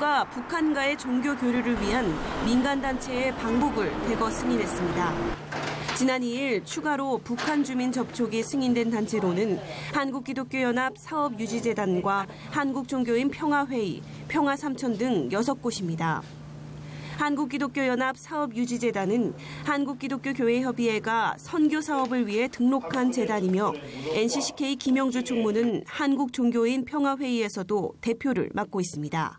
정부가 북한과의 종교 교류를 위한 민간단체의 방북을 대거 승인했습니다. 지난 2일 추가로 북한 주민 접촉이 승인된 단체로는 한국기독교연합 사업유지재단과 한국종교인평화회의, 평화3000 등 6곳입니다. 한국기독교연합 사업유지재단은 한국기독교교회협의회가 선교사업을 위해 등록한 재단이며 NCCK 김영주 총무는 한국종교인평화회의에서도 대표를 맡고 있습니다.